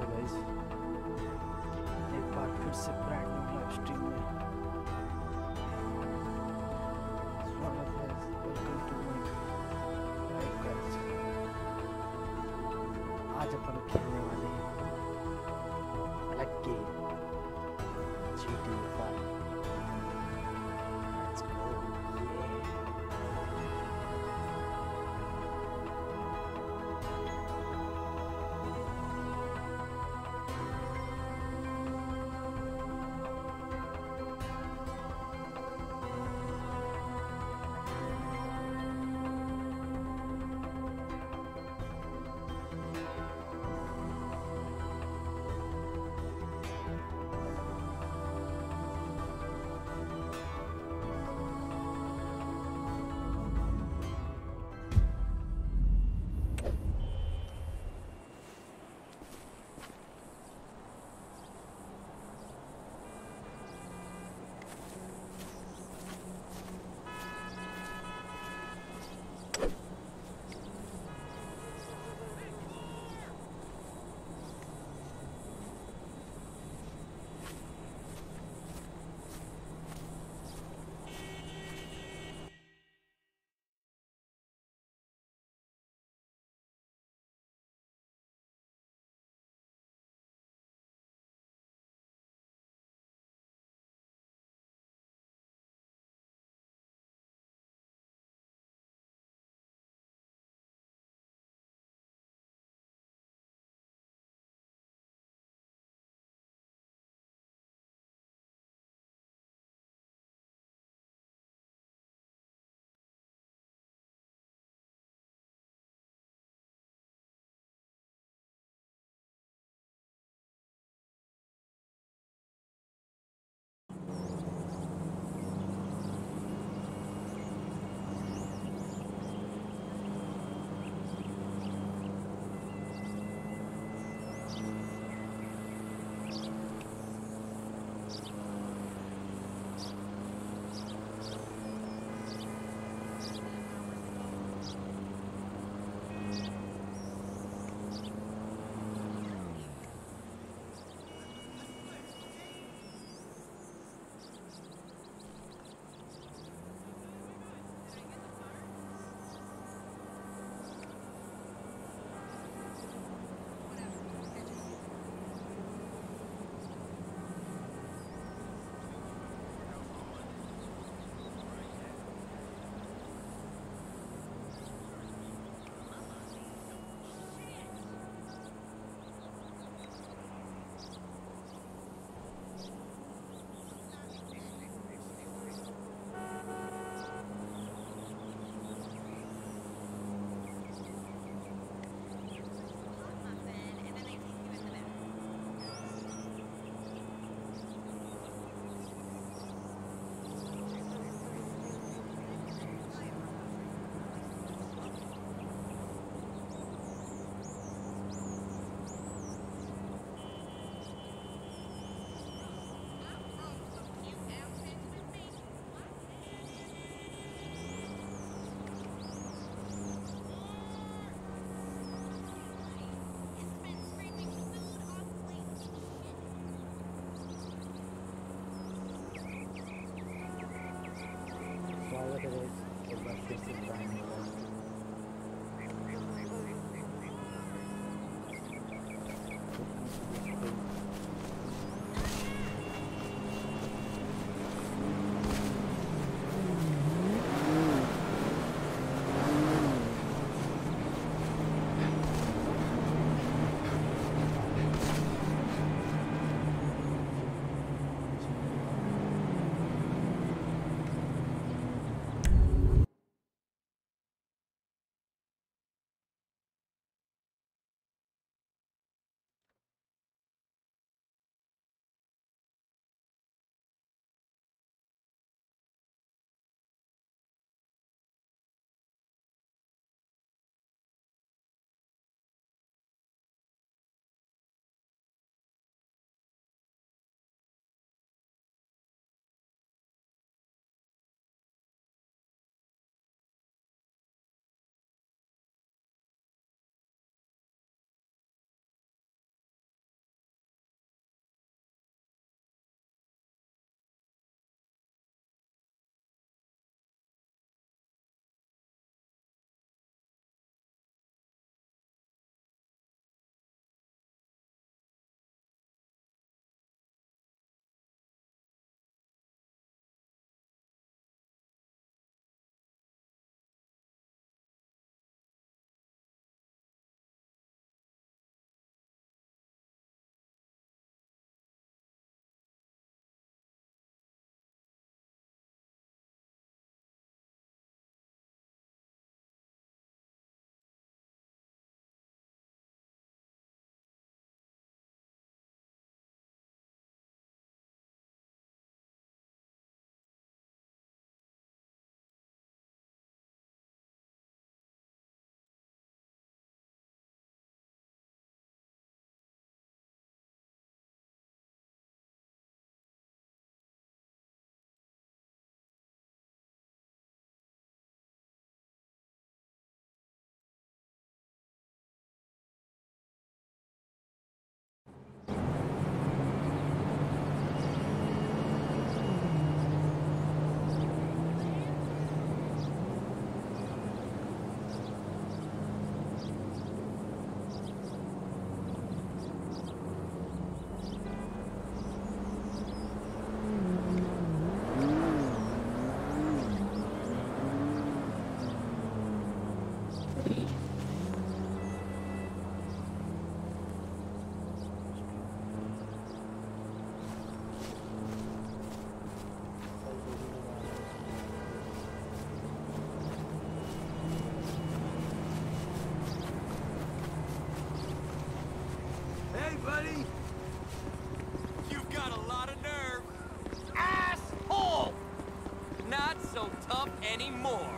देखो गाइस, एक बार फिर से ब्रांड न्यू लाइव स्ट्रीम में स्वागत है। Welcome to my live guys. आज अपन खेलने वाले हैं अलग game GTA 5।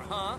huh?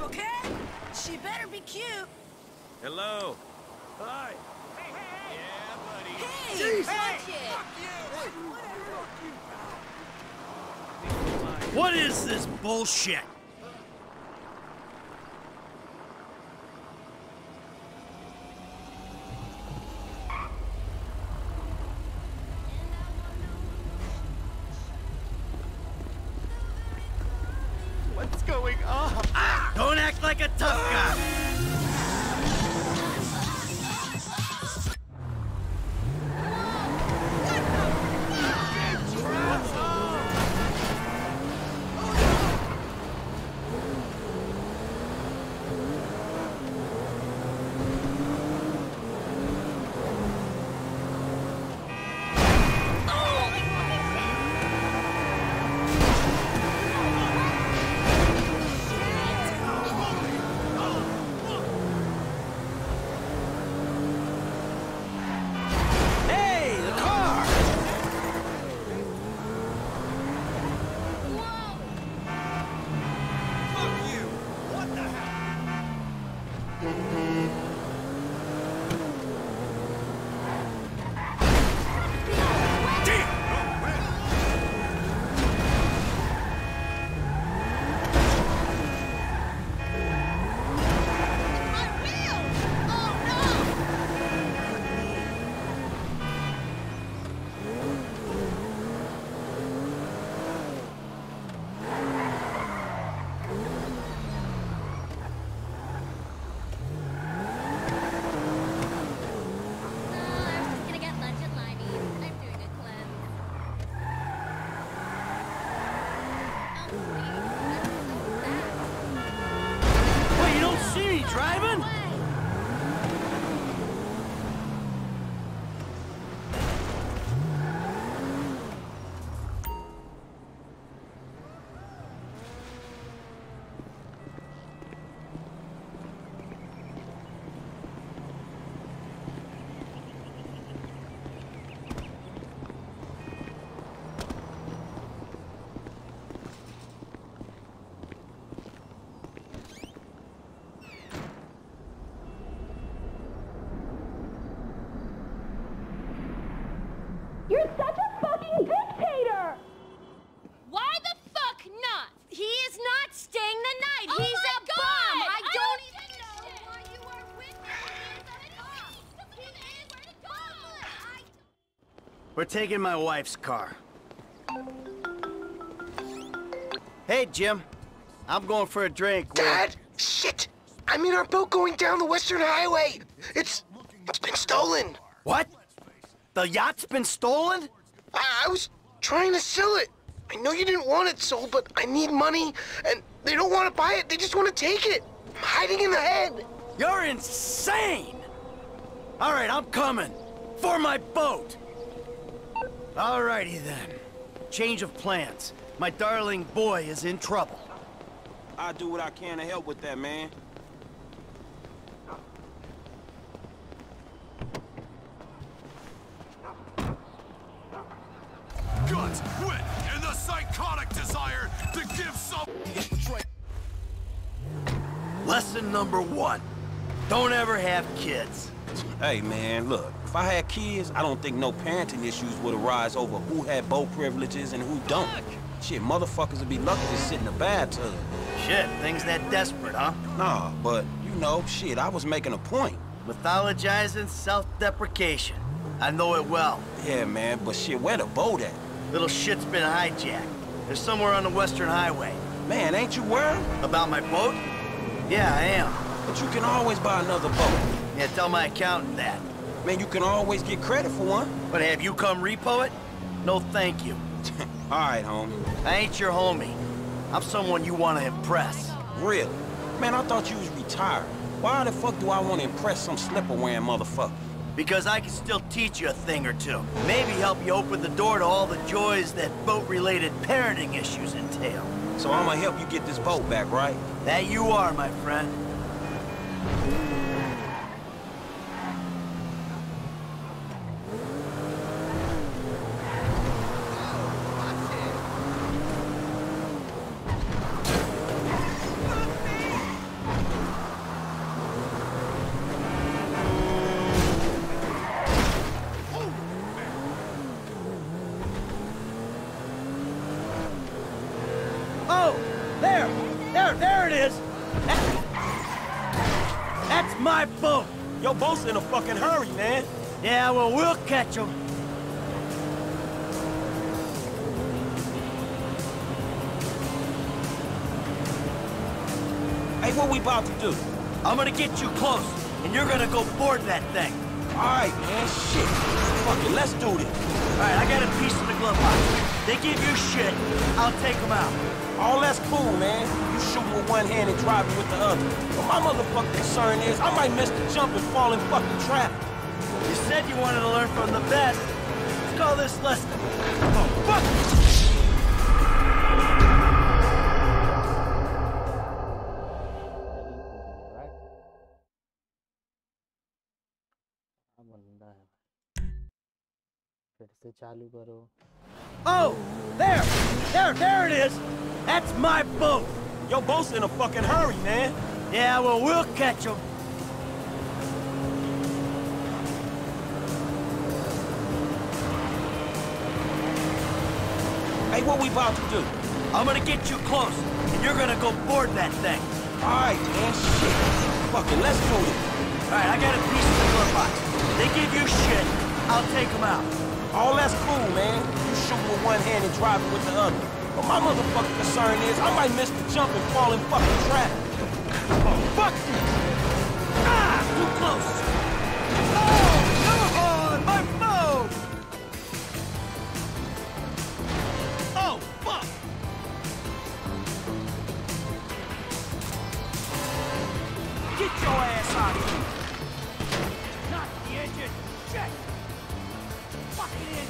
Okay? She better be cute. Hello. Hi. Hey, hey, hey. Yeah, buddy. Hey, jeez. Hey, fuck you. What is this bullshit? What's going on? Ah, don't act like a tough guy! You're such a fucking dictator! Why the fuck not? He is not staying the night! Oh he's a God. Bum! I don't even know why you are with me! We're taking my wife's car. Hey, Jim. I'm going for a drink. Dad! Shit! I'm in our boat going down the Western Highway! It's been stolen! What? The yacht's been stolen? I was trying to sell it. I know you didn't want it sold, but I need money, and they don't want to buy it. They just want to take it. I'm hiding in the head. You're insane! All right, I'm coming. For my boat. All righty, then. Change of plans. My darling boy is in trouble. I'll do what I can to help with that, man. Guts, wit, and the psychotic desire to give some... Lesson number one, don't ever have kids. Hey, man, look, if I had kids, I don't think no parenting issues would arise over who had boat privileges and who don't. Look! Shit, motherfuckers would be lucky to sit in a bathtub. Shit, things that desperate, huh? Nah, but, you know, shit, I was making a point. Mythologizing self-deprecation. I know it well. Yeah, man, but shit, where the boat at? Little shit's been hijacked. They're somewhere on the Western Highway. Man, ain't you worried? About my boat? Yeah, I am. But you can always buy another boat. Yeah, tell my accountant that. Man, you can always get credit for one. But have you come repo it? No, thank you. All right, homie. I ain't your homie. I'm someone you want to impress. Really? Man, I thought you was retired. Why the fuck do I want to impress some slipper-wearing motherfucker? Because I can still teach you a thing or two. Maybe help you open the door to all the joys that boat-related parenting issues entail. So I'm gonna help you get this boat back, right? That you are, my friend. Well, we'll catch him. Hey, what we about to do? I'm gonna get you close, and you're gonna go board that thing. Alright, man, shit. Fuck it, let's do this. Alright, I got a piece of the glove box. They give you shit, I'll take them out. Oh, that's cool, man. You shoot with one hand and drive me with the other. But my motherfucking concern is I might miss the jump and fall in fucking traffic. You said you wanted to learn from the best. Let's call this Lester. Oh, fuck! Oh! There! There it is! That's my boat! Your boat's in a fucking hurry, man! Yeah, well, we'll catch him. Hey, what we about to do? I'm gonna get you close, and you're gonna go board that thing. Alright, man, shit. Fucking let's do it. Alright, I got a piece of the glove box. They give you shit, I'll take them out. Oh, that's cool, man. You shoot with one hand and drive it with the other. But my motherfucking concern is I might miss the jump and fall in fucking traffic. Oh, fuck you! Ah, too close! Oh, come on, my phone! Get your ass out of here! Not the engine! Shit! Fucking engine!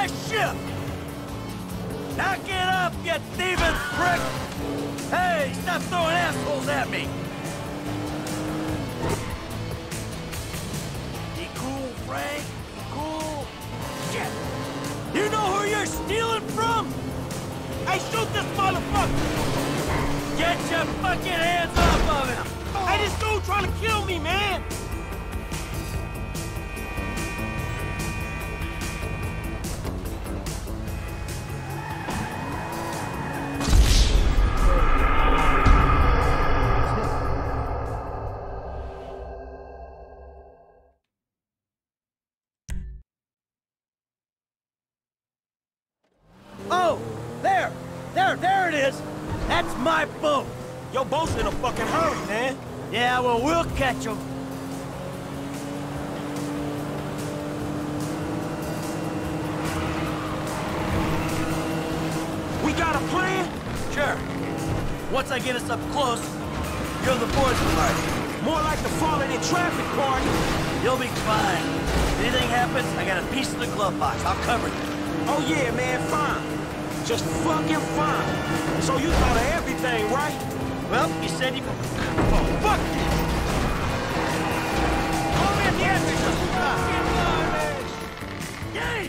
my ship! Knock it up, you thieving prick! Hey, stop throwing assholes at me! Be cool, Frank. Be cool. Shit! You know who you're stealing from? I shoot this motherfucker! Get your fucking hands off of him! I just don't try to kill me, man! Oh! There! There it is! That's my boat! Your boat's in a fucking hurry, man! Yeah, well, we'll catch them. We got a plan? Sure. Once I get us up close, you're the boys alert. More like the falling in traffic part. You'll be fine. If anything happens, I got a piece of the glove box. I'll cover it. Oh yeah, man, fine. Just fucking fine. So you thought of everything, right? Well, you said you... Oh, fuck you! Call me at the entrance of the fucking garbage! Yay!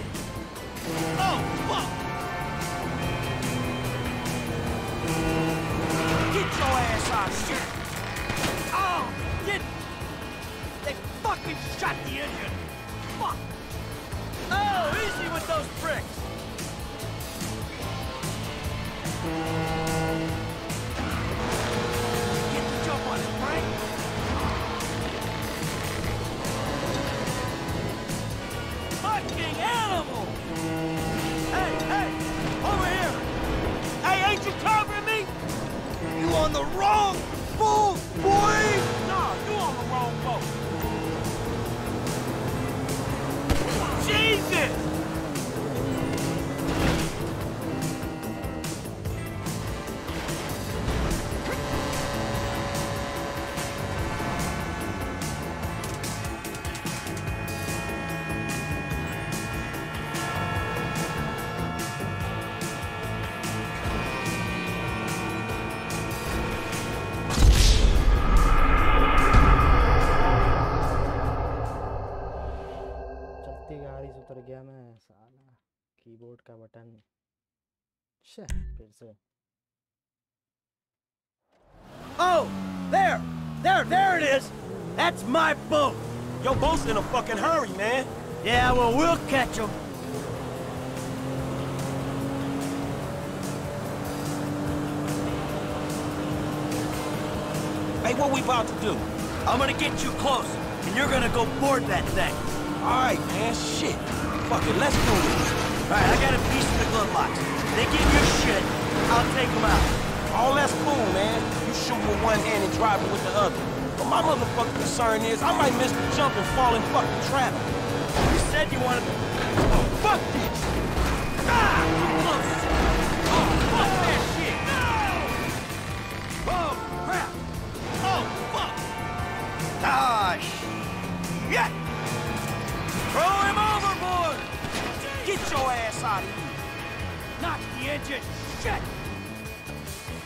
Oh, fuck! Get your ass out, shit! Oh, shit! They fucking shot the engine! Fuck! Oh, easy with those bricks! Animal! Hey, hey! Over here! Hey, ain't you covering me? You on the wrong boat, boy! Nah, you on the wrong boat. Jesus! Keyboard का button shit फिर से Oh there it is that's my boat your boat's in a fucking hurry man yeah well we'll catch them Hey what we about to do I'm gonna get you close and you're gonna go board that thing all right man shit fuck it let's do it Alright, I got a piece of the glove box. They give you shit, I'll take them out. All that's cool, man. You shoot with one hand and drive it with the other. But my motherfucking concern is I might miss the jump and fall in fucking traffic. You said you wanted to... Oh, fuck this! Ah! Close! Oh, fuck that shit! No! Oh, crap! Oh, fuck! Ah, shit! Throw him overboard! Get your ass out of here! Knock the engine! Shit!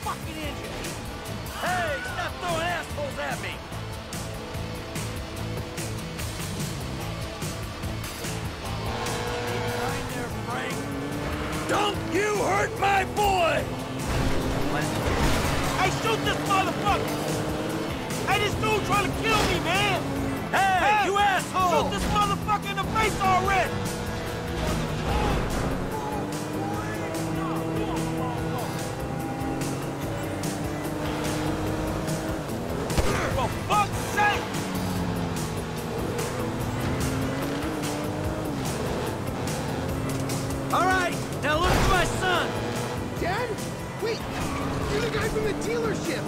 Fucking engine! Hey, stop throwing assholes at me! Get right there, Frank! Don't you hurt my boy! Hey, shoot this motherfucker! Hey, this dude trying to kill me, man! Hey, you asshole! Shoot this motherfucker in the face already! For fuck's sake! All right, now look at my son. Dad? Wait, you're the guy from the dealership.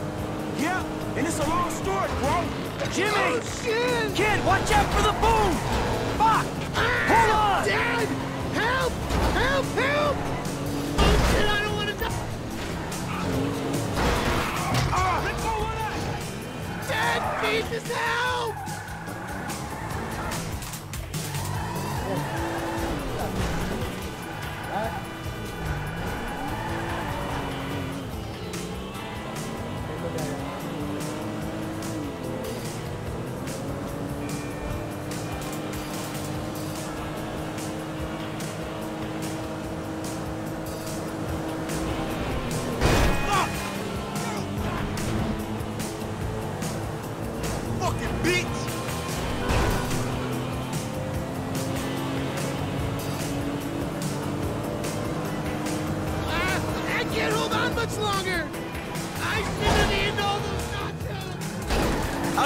Yeah, and it's a long story, bro. Jimmy! Oh, shit! Kid, watch out for the boom! Fuck! Hold on! Dad! Help! Help! Help! Oh, shit, I don't want to die! Let go of that! Dad, Jesus, help!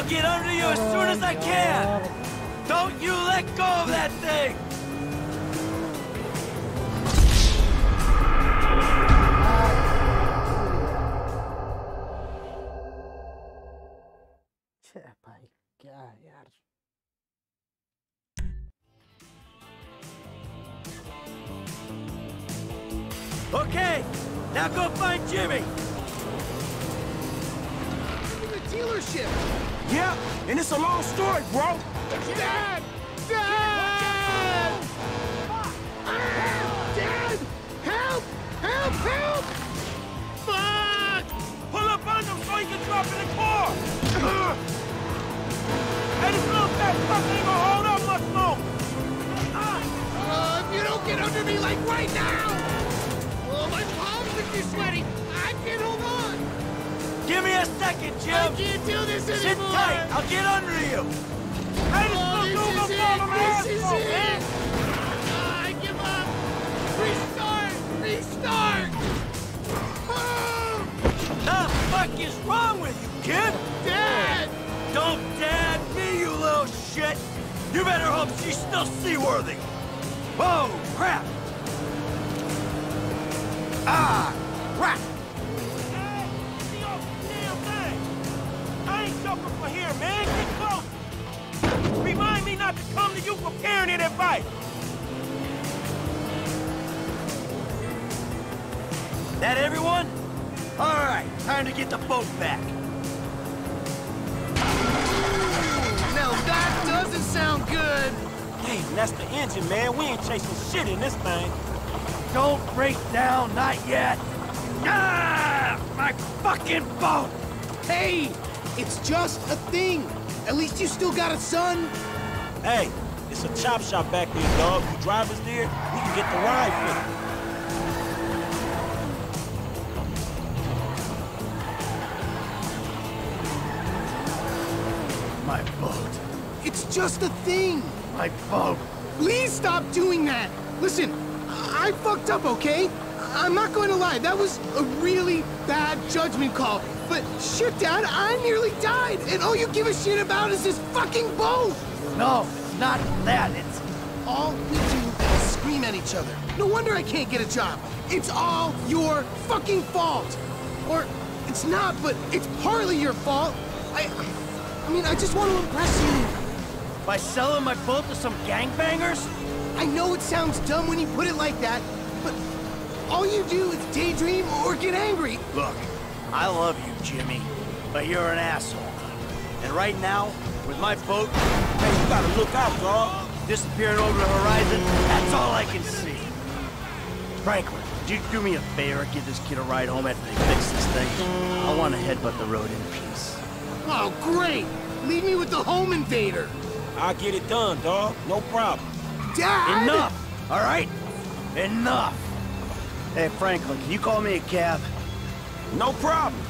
I'll get under you as soon as I can! Don't you let go of that thing! Okay, now go find Jimmy! Dealership. Yeah, and it's a long story, bro. Dad! Dad! Dad! Help! Help! Help! Fuck! Pull up on them so you can drop in the car! Hey, this little fat fuck ain't gonna hold up much longer! If you don't get under me, like, right now! Well, my palms are too sweaty! I can't hold on! Give me a second, Jim! I can't do this anymore! Sit tight! I'll get under you! Hey, this is it! I give up! Restart! Restart! What the fuck is wrong with you, kid? Dad! Don't dad me, you little shit! You better hope she's still seaworthy! Oh, crap! Ah, crap! Over here, man. Get close. Remind me not to come to you for parenting advice. That everyone? All right, time to get the boat back. Now that doesn't sound good. Hey, that's the engine, man. We ain't chasing shit in this thing. Don't break down, not yet. Ah, my fucking boat. Hey. It's just a thing. At least you still got a son. Hey, it's a chop shop back there, dog. You drivers there, we can get the ride fixed. My boat. It's just a thing. My boat. Please stop doing that. Listen, I fucked up, okay? I'm not going to lie. That was a really bad judgment call. But shit, Dad, I nearly died, and all you give a shit about is this fucking boat! No, it's not that, it's... All we do is scream at each other. No wonder I can't get a job. It's all your fucking fault. Or, it's not, but it's partly your fault. I mean, I just want to impress you. By selling my boat to some gangbangers? I know it sounds dumb when you put it like that, but all you do is daydream or get angry. Look. I love you, Jimmy, but you're an asshole. And right now, with my boat, hey, you gotta look out, dog. Disappearing over the horizon, that's all I can see. Franklin, do you do me a favor, give this kid a ride home after they fix this thing? I want to headbutt the road in peace. Oh, great! Leave me with the home invader! I'll get it done, dog. No problem. Dad! Enough! All right? Enough! Hey, Franklin, can you call me a cab? No problem.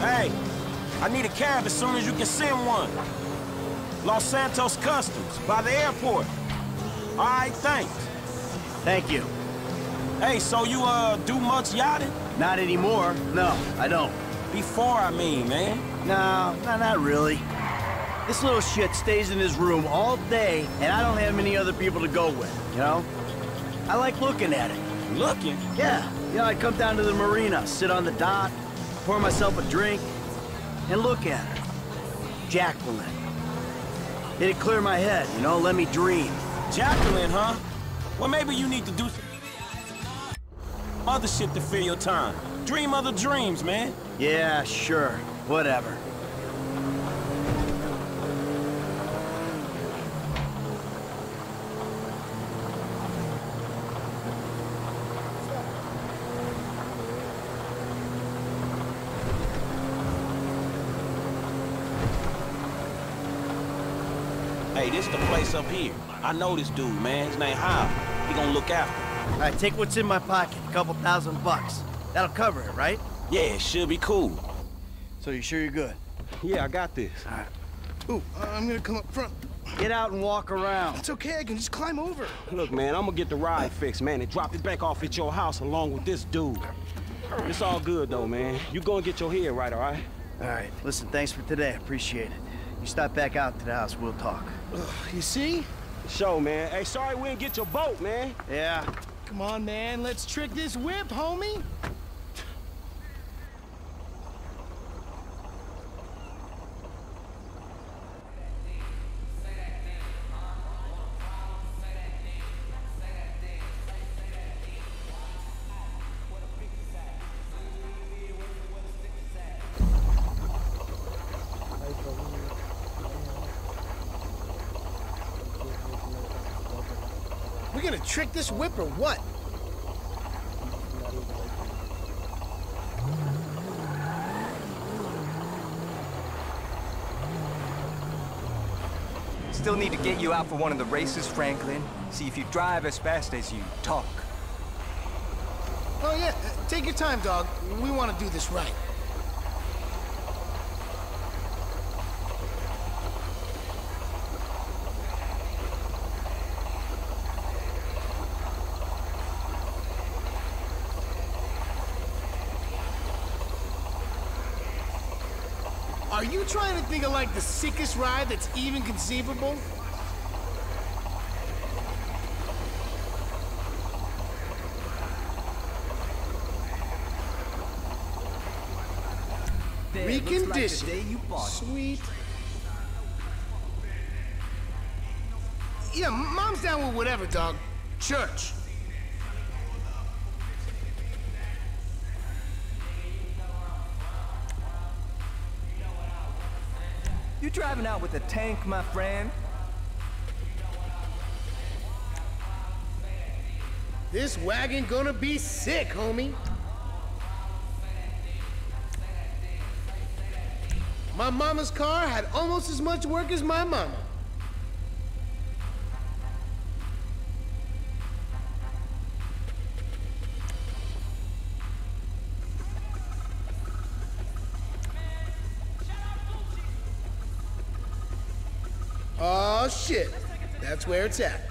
Hey, I need a cab as soon as you can send one. Los Santos Customs, by the airport. All right, thanks. Thank you. Hey, so you, do much yachting? Not anymore. No, I don't. Before, I mean, man. No, not really. This little shit stays in his room all day, and I don't have many other people to go with, you know? I like looking at it. Looking? Yeah. You know, I come down to the marina, sit on the dock, pour myself a drink, and look at her. Jacqueline. It'd clear my head, you know, let me dream. Jacqueline, huh? Well, maybe you need to do some other shit to fill your time. Dream other dreams, man. Yeah, sure. Whatever. Hey, this the place up here. I know this dude, man. His name Howard. He gonna look after. All right, take what's in my pocket. A couple $1,000 bucks. That'll cover it, right? Yeah, it should be cool. So you sure you're good? Yeah, I got this. All right. Ooh, I'm gonna come up front. Get out and walk around. It's okay, I can just climb over. Look, man, I'm gonna get the ride fixed, man, and drop it back off at your house along with this dude. It's all good, though, man. You gonna get your head right, all right? All right, listen, thanks for today. Appreciate it. You stop back out to the house, we'll talk. Ugh, you see? Show, man. Hey, sorry we didn't get your boat, man. Yeah. Come on, man. Let's trick this whip, homie. We're gonna trick this whip or what? Still need to get you out for one of the races, Franklin. See if you drive as fast as you talk. Oh yeah, take your time, dog. We want to do this right. Are you trying to think of, like, the sickest ride that's even conceivable? Reconditioned. Like sweet. Yeah, Mom's down with whatever, dog. Church. You driving out with a tank, my friend? This wagon gonna be sick, homie. My mama's car had almost as much work as my mama. Oh shit, that's where it's at.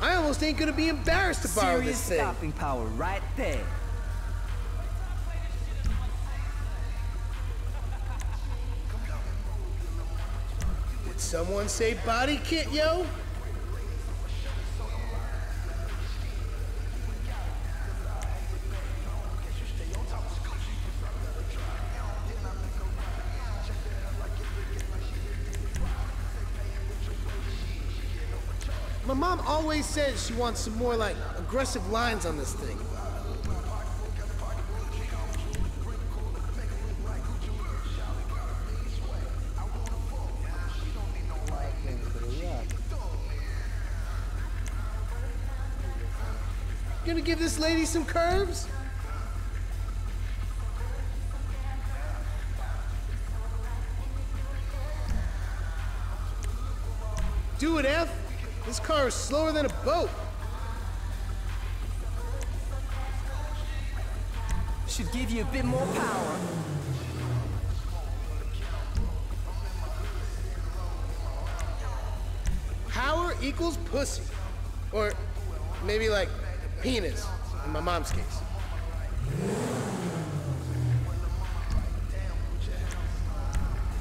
I almost ain't gonna be embarrassed to borrow this thing. Serious stopping power right there. Someone say body kit, yo? My mom always says she wants some more, like, aggressive lines on this thing. Gonna give this lady some curves? Do it, F. This car is slower than a boat. Should give you a bit more power. Power equals pussy. Or maybe like penis, in my mom's case.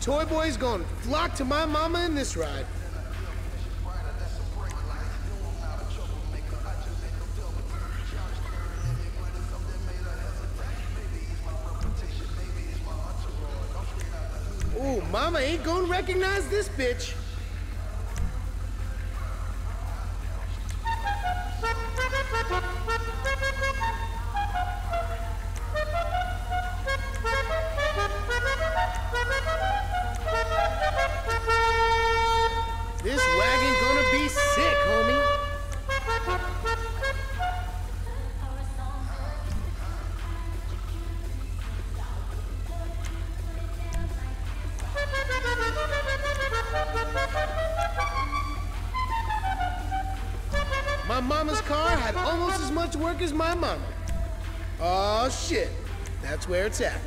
Toy boys gonna flock to my mama in this ride. Ooh, mama ain't gonna recognize this bitch. This wagon gonna be sick, homie. My mama's car had almost as much work as my mama. Oh shit, that's where it's at.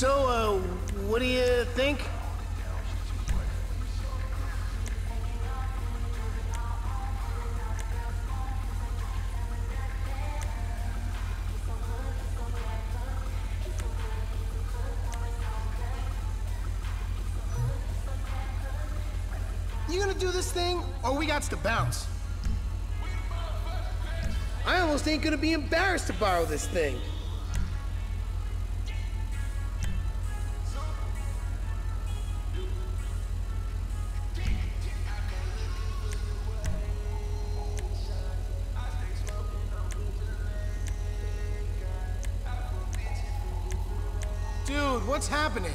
So, what do you think? You gonna do this thing, or we gots to bounce? I almost ain't gonna be embarrassed to borrow this thing. Dude, what's happening?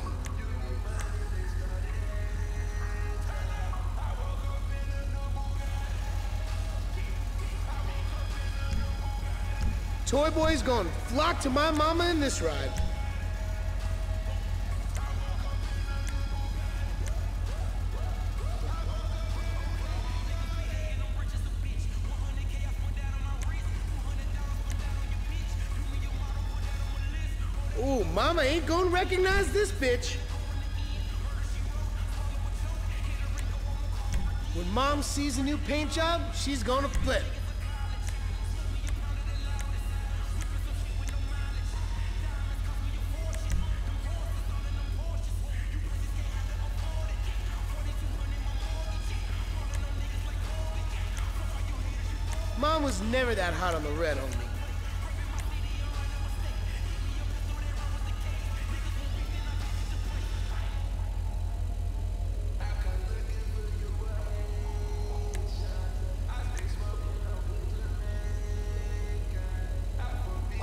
Toy boy's gonna flock to my mama in this ride. Ooh, mama ain't gonna recognize this bitch. When mom sees a new paint job, she's gonna flip. Mom was never that hot on the red on me.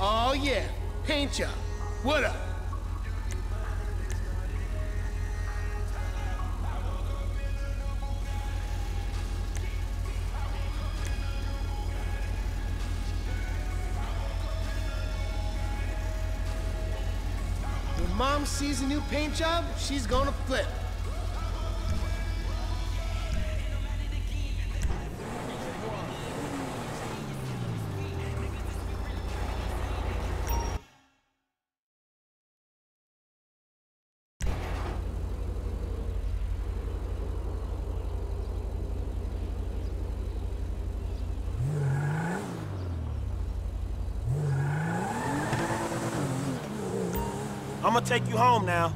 Oh yeah, paint job. What up? Mom sees a new paint job, she's gonna flip. I'm gonna take you home now.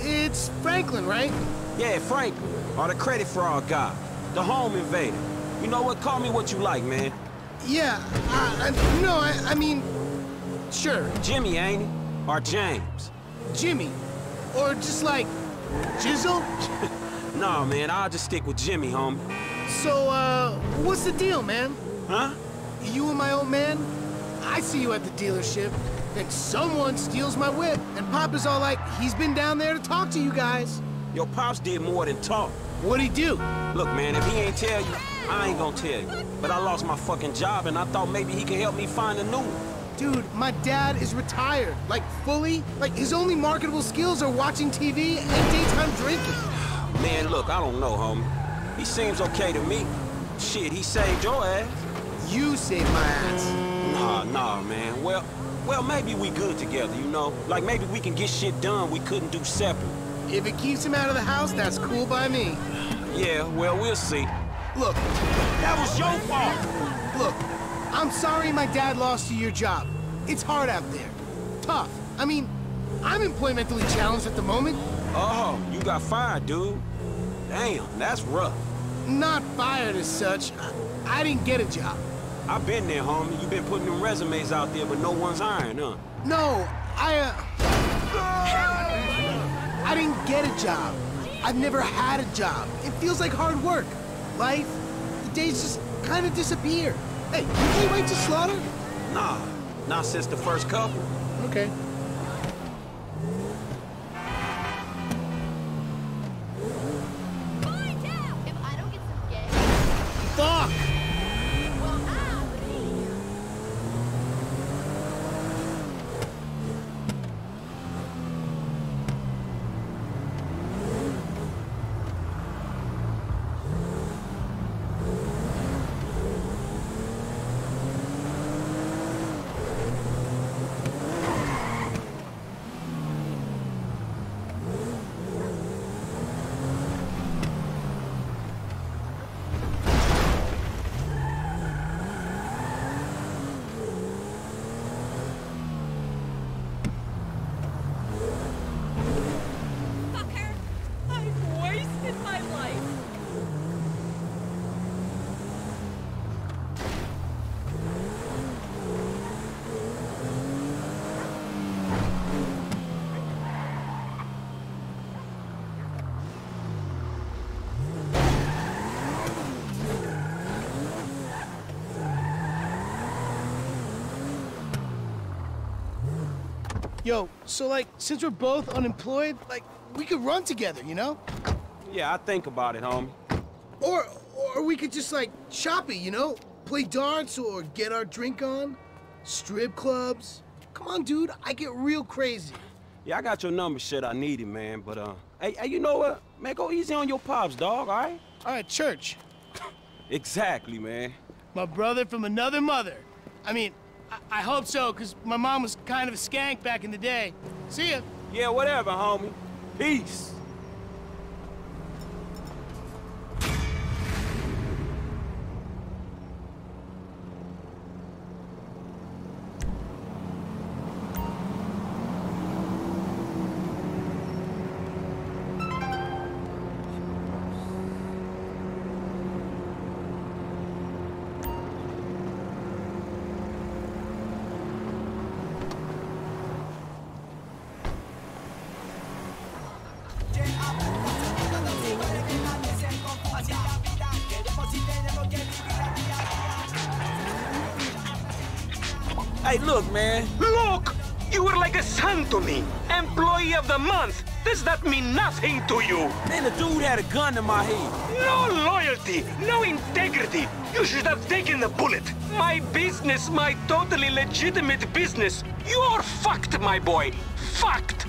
It's Franklin, right? Yeah, Franklin, or the credit fraud guy, the home invader. You know what? Call me what you like, man. Yeah, I mean, sure. Jimmy, ain't it? Or James? Jimmy, or just like Jizzle? Nah, man, I'll just stick with Jimmy, homie. So, what's the deal, man? Huh? You and my old man? I see you at the dealership. Then someone steals my whip, and Papa's all like, he's been down there to talk to you guys. Your Pops did more than talk. What'd he do? Look, man, if he ain't tell you, I ain't gonna tell you. But I lost my fucking job, and I thought maybe he could help me find a new one. Dude, my dad is retired, like fully. Like, his only marketable skills are watching TV and daytime drinking. Man, look, I don't know, homie. He seems okay to me. Shit, he saved your ass. You saved my ass. Nah, man, well, maybe we good together, you know? Like, maybe we can get shit done we couldn't do separate. If it keeps him out of the house, that's cool by me. Yeah, well, we'll see. Look, that was your fault! Look, I'm sorry my dad lost you your job. It's hard out there. Tough. I mean, I'm employmentally challenged at the moment. Oh, you got fired, dude. Damn, that's rough. Not fired as such. I didn't get a job. I've been there, homie. You've been putting them resumes out there, but no one's hiring, huh? No, I didn't get a job. I've never had a job. It feels like hard work. Life, the days just kind of disappear. Hey, can you wait to slaughter? Nah, not since the first couple. Okay. Yo, so like, since we're both unemployed, like, we could run together, you know? Yeah, I think about it, homie. Or we could just like, shop it, you know? Play darts or get our drink on. Strip clubs. Come on, dude, I get real crazy. Yeah, I got your number, shit, I need it, man, but hey, you know what? Man, go easy on your pops, dog, all right? All right, church. Exactly, man. My brother from another mother. I mean, I hope so, because my mom was kind of a skank back in the day. See ya. Yeah, whatever, homie. Peace. Hey, look, man. Look! You were like a son to me. Employee of the month. Does that mean nothing to you? Man, the dude had a gun to my head. No loyalty, no integrity. You should have taken the bullet. My business, my totally legitimate business. You're fucked, my boy. Fucked.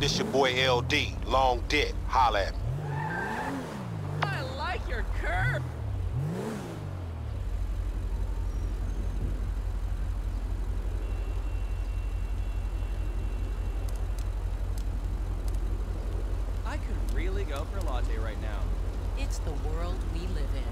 This your boy LD, long dick, holla at me. I like your curve. I could really go for a latte right now. It's the world we live in.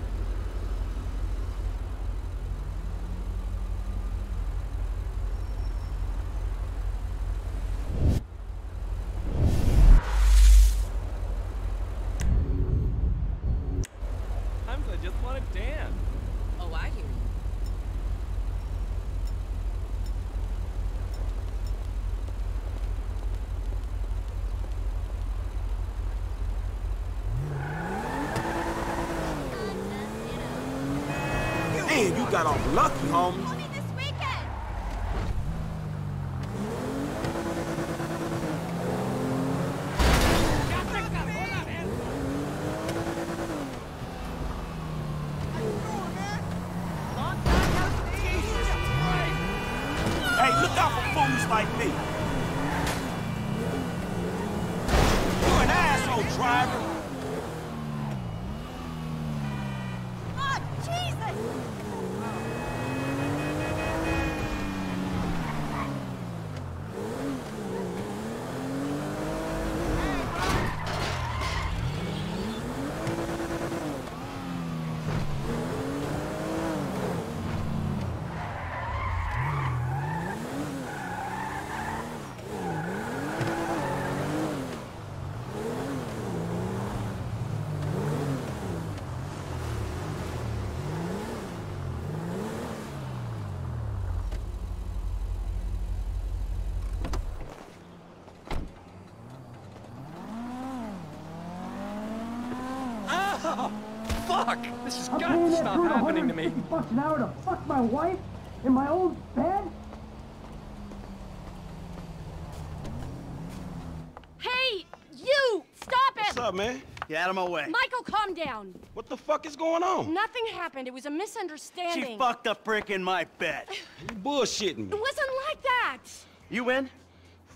want to dance. Oh, I hear you. Man, you got off lucky, homie. Fuck! This has got to stop happening to me. $150 an hour to fuck my wife in my old bed? Hey, you! Stop it! What's up, man? Get out of my way. Michael, calm down. What the fuck is going on? Nothing happened. It was a misunderstanding. She fucked a prick in my bed. You bullshitting me. It wasn't like that. You in?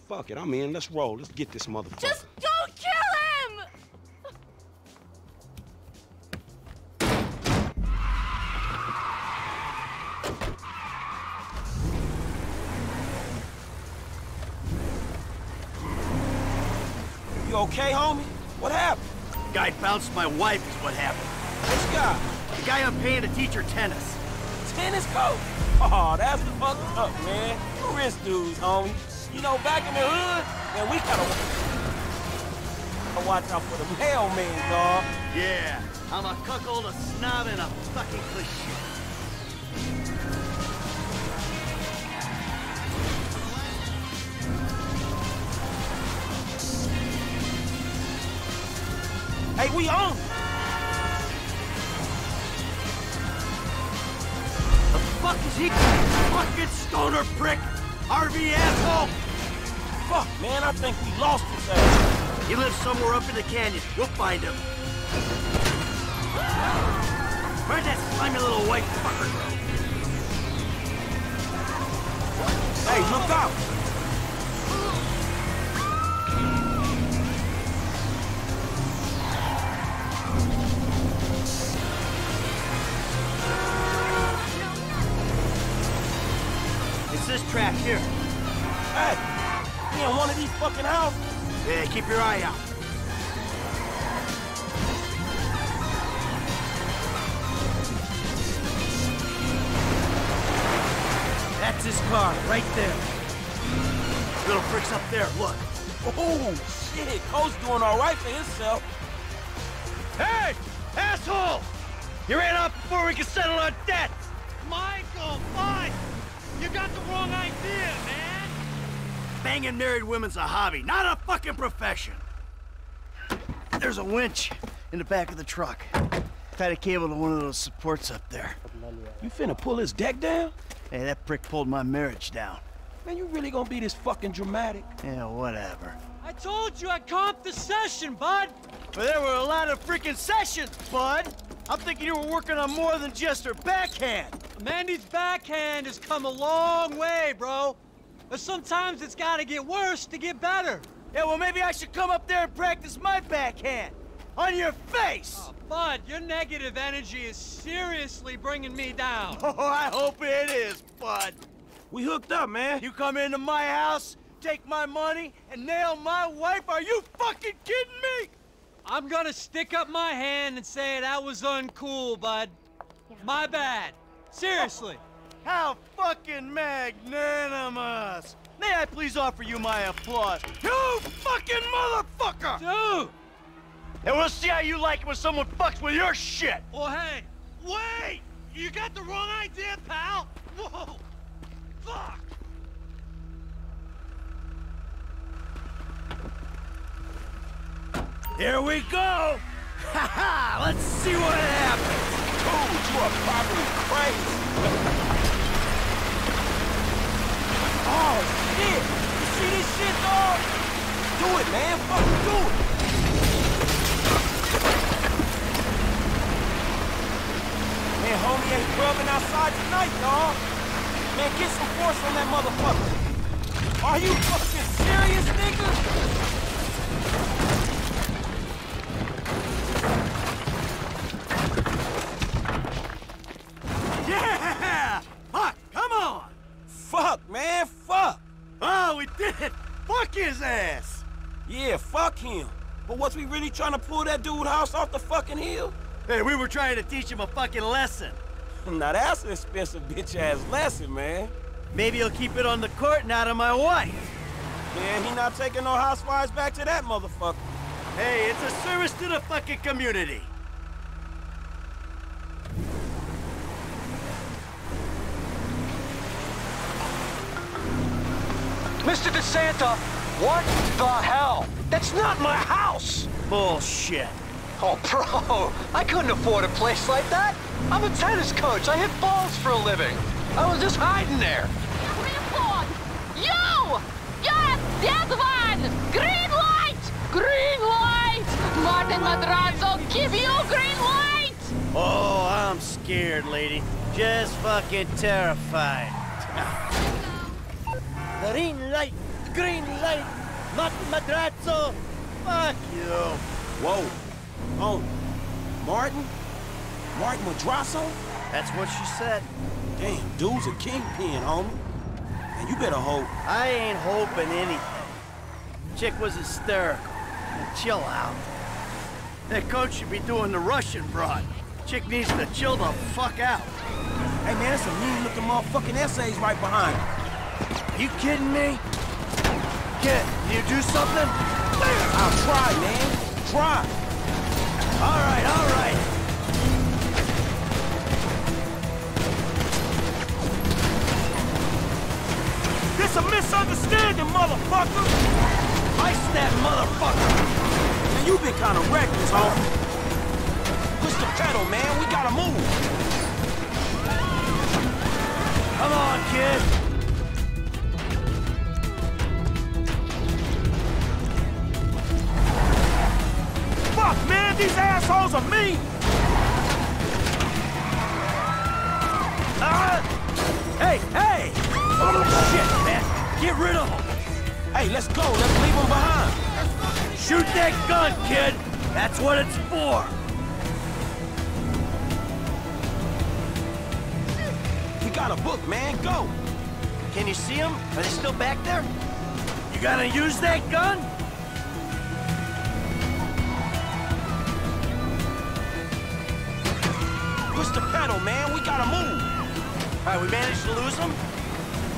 Fuck it, I'm in. Let's roll. Let's get this motherfucker. Just don't kill him! You okay, homie? What happened? Guy bounced my wife is what happened. Which guy? The guy I'm paying to teach her tennis. Tennis coach? Oh, that's fucked up, man. You rich dudes, homie. You know, back in the hood, man, we gotta watch out for the mailman, dog. Yeah, I'm a cuckold, a snob, and a fucking cliché. Hey, we on! The fuck is he? Fucking stoner prick! RV asshole! Fuck, man, I think we lost his ass. He lives somewhere up in the canyon. We'll find him. Where'd that slimy little white fucker go? Hey, look out! This track here. Hey, you in one of these fucking houses? Yeah, keep your eye out. That's his car, right there. Little prick's up there, look. Oh, shit, Cole's doing all right for himself. Hey, asshole! You ran off before we could settle our debt! Michael, fine! You got the wrong idea, man! Banging married women's a hobby, not a fucking profession. There's a winch in the back of the truck. Tied a cable to one of those supports up there. You finna pull his deck down? Hey, that prick pulled my marriage down. Man, you really gonna be this fucking dramatic? Yeah, whatever. I told you I comped the session, bud! Well, there were a lot of freaking sessions, bud! I'm thinking you were working on more than just her backhand. Mandy's backhand has come a long way, bro. But sometimes it's gotta get worse to get better. Yeah, well, maybe I should come up there and practice my backhand. On your face! Oh, bud, your negative energy is seriously bringing me down. Oh, I hope it is, bud. We hooked up, man. You come into my house, take my money, and nail my wife? Are you fucking kidding me? I'm gonna stick up my hand and say that was uncool, bud. Yeah. My bad. Seriously. Oh, how fucking magnanimous. May I please offer you my applause? You fucking motherfucker! Dude! And we'll see how you like it when someone fucks with your shit. Well, hey, Wait! You got the wrong idea, pal! Whoa! Fuck! Here we go! Ha-ha! Let's see what happens! Dude, you are probably crazy! Oh, shit! You see this shit, dog? Do it, man! Fucking do it! Man, homie ain't grubbing outside tonight, dog! Man, get some force on that motherfucker! Are you fucking serious, nigga? Ass. Yeah, fuck him. But was we really trying to pull that dude's house off the fucking hill? Hey, we were trying to teach him a fucking lesson. Now that's an expensive bitch-ass lesson, man. Maybe he'll keep it on the court and out of my wife. Man, he not taking no housewives back to that motherfucker. Hey, it's a service to the fucking community. Mr. De Santa, what the hell? That's not my house! Bullshit. Oh, bro, I couldn't afford a place like that. I'm a tennis coach. I hit balls for a living. I was just hiding there. You! Yes! That one! Green light! Green light! Martin Madrazo, give you green light! Oh, I'm scared, lady. Just fucking terrified. Green light! Green light! Martin Madrazo! Fuck you! Whoa! Oh! Martin? Martin Madrazo? That's what she said. Damn, dude's a kingpin, homie. Man, you better hope. I ain't hoping anything. Chick was hysterical. Now, chill out. That coach should be doing the Russian broad. Chick needs to chill the fuck out. Hey, man, that's a mean-looking motherfucking essays right behind you. You kidding me? Can you do something? I'll try, man. Try. All right, all right. This a misunderstanding, motherfucker. Ice that motherfucker. Man, you been kind of reckless, homie. Push the pedal, man. We gotta move. Come on, kid. Man, these assholes are mean! Hey, hey! Oh, shit, man! Get rid of them! Hey, let's go! Let's leave them behind! Shoot that gun, kid! That's what it's for! We got a book, man! Go! Can you see them? Are they still back there? You gonna use that gun? Push the pedal, man. We gotta move. All right, we managed to lose him.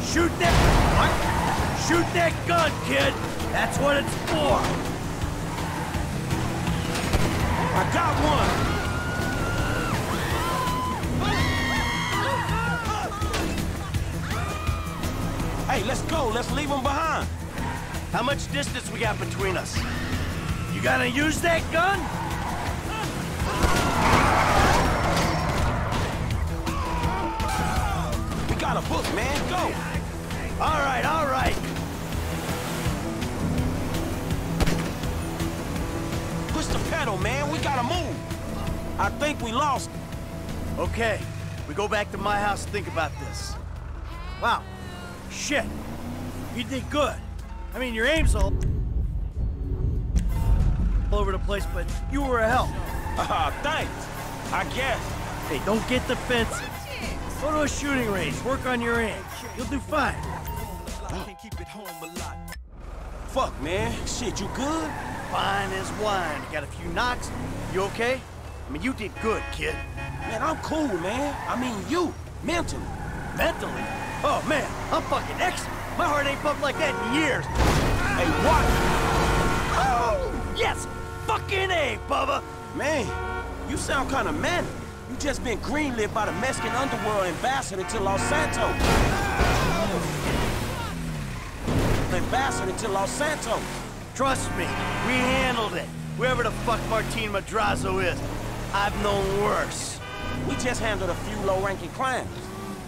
Shoot that... What? Shoot that gun, kid. That's what it's for. I got one. Hey, let's go. Let's leave him behind. How much distance we got between us? You gonna use that gun? A book, man, go! All right, all right! Push the pedal, man, we gotta move! I think we lost it. Okay, we go back to my house and think about this. Wow, shit, you did good. I mean, your aim's all over the place, but you were a help. Thanks, I guess. Hey, don't get defensive. Go to a shooting range, work on your aim. You'll do fine. I can keep it home a lot. Fuck, man. Shit, you good? Fine as wine. You got a few knocks. You okay? I mean, you did good, kid. Man, I'm cool, man. I mean, you. Mentally. Mentally? Oh, man. I'm fucking excellent. My heart ain't pumped like that in years. Hey, what? Oh! Yes! Fucking A, Bubba! Man, you sound kind of manic. You just been greenlit by the Mexican underworld ambassador to Los Santos. Ambassador to Los Santos. Trust me, we handled it. Whoever the fuck Martin Madrazo is, I've known worse. We just handled a few low-ranking crimes.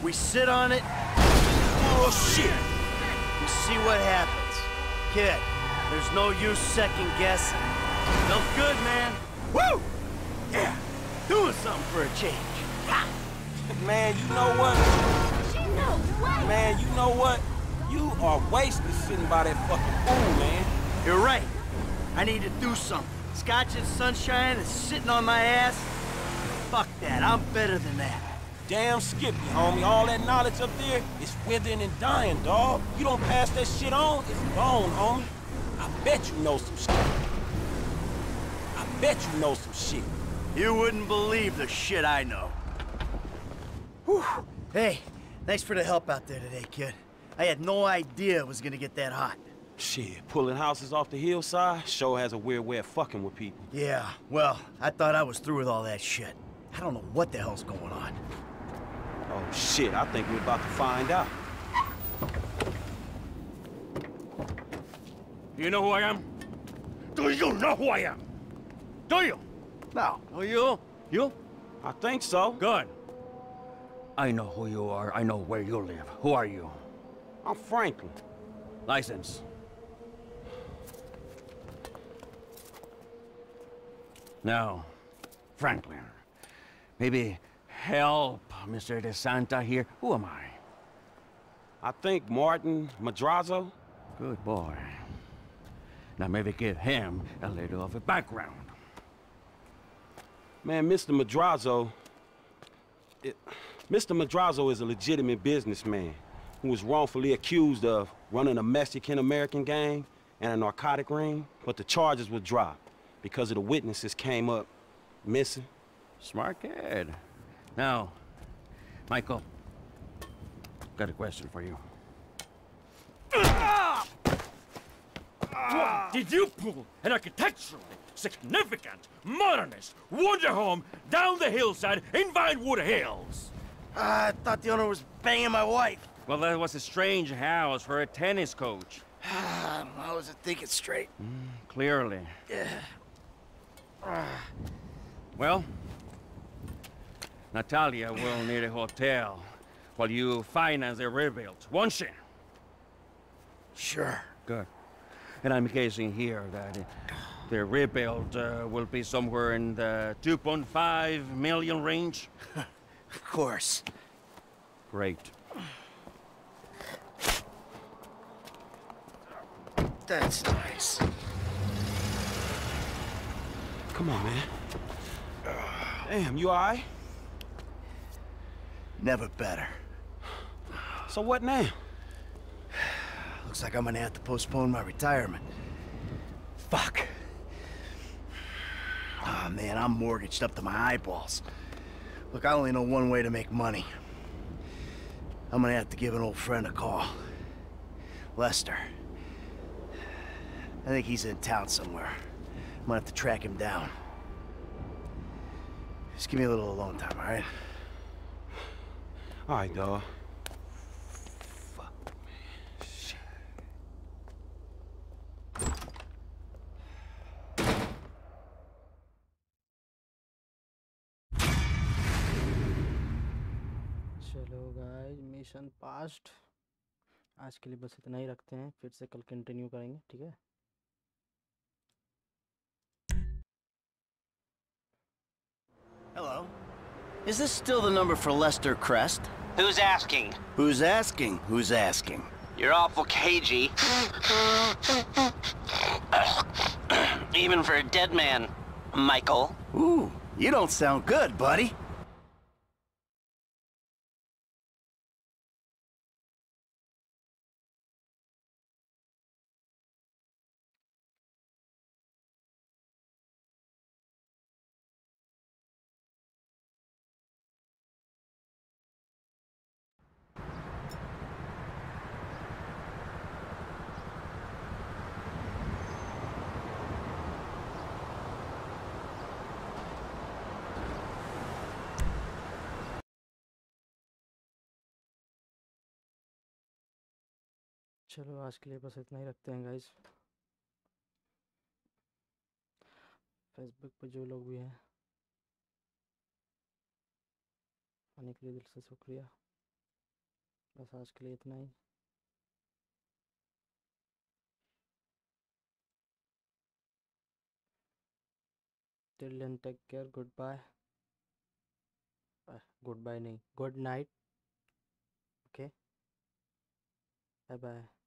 We sit on it. Bullshit. We see what happens. Kid, there's no use second guessing. Feels good, man. Woo! Yeah. Doing something for a change. Ha! Man, you know what? She knows what? Man, you know what? You are wasted sitting by that fucking pool, man. You're right. I need to do something. Scotch and sunshine and sitting on my ass? Fuck that. I'm better than that. Damn Skippy, homie. All that knowledge up there is withering and dying, dawg. You don't pass that shit on, it's gone, homie. I bet you know some shit. I bet you know some shit. You wouldn't believe the shit I know. Whew. Hey, thanks for the help out there today, kid. I had no idea it was gonna get that hot. Shit, pulling houses off the hillside sure has a weird way of fucking with people. Yeah, well, I thought I was through with all that shit. I don't know what the hell's going on. Oh shit, I think we're about to find out. Do you know who I am? Do you know who I am? Do you? No. Oh, you? You? I think so. Good. I know who you are. I know where you live. Who are you? I'm Franklin. License. Now, Franklin, maybe help Mr. De Santa here. Who am I? I think Martin Madrazo. Good boy. Now maybe give him a little of a background. Man, Mr. Madrazo is a legitimate businessman who was wrongfully accused of running a Mexican-American gang and a narcotic ring, but the charges were dropped because of the witnesses came up missing. Smart kid. Now, Michael, got a question for you. Did you pull an architectural, significant, modernist wonder home down the hillside in Vinewood Hills? I thought the owner was banging my wife. Well, that was a strange house for a tennis coach. I wasn't thinking straight. Clearly. Yeah. Well, Natalia will need a hotel while you finance the rebuild, won't she? Sure. Good. And I'm guessing here that the rebuild will be somewhere in the 2.5 million range. Of course. Great. That's nice. Come on, man. Damn, you all right? Never better. So what now? Looks like I'm gonna have to postpone my retirement. Fuck. Oh man, I'm mortgaged up to my eyeballs. Look, I only know one way to make money. I'm gonna have to give an old friend a call. Lester. I think he's in town somewhere. I'm gonna have to track him down. Just give me a little alone time, all right? All right, dog. चलो guys, mission passed. आज के लिए बस इतना ही रखते हैं, फिर से कल कंटिन्यू करेंगे, ठीक है? Hello. Is this still the number for Lester Crest? Who's asking? Who's asking? Who's asking? You're awful cagey. Even for a dead man, Michael. Ooh, you don't sound good, buddy. चलो आज के लिए बस इतना ही रखते हैं गाइस। फेसबुक पर जो लोग भी हैं आने के लिए दिल से शुक्रिया। बस आज के लिए इतना ही। Till then take care, goodbye, goodbye नहीं, good night, okay, bye bye.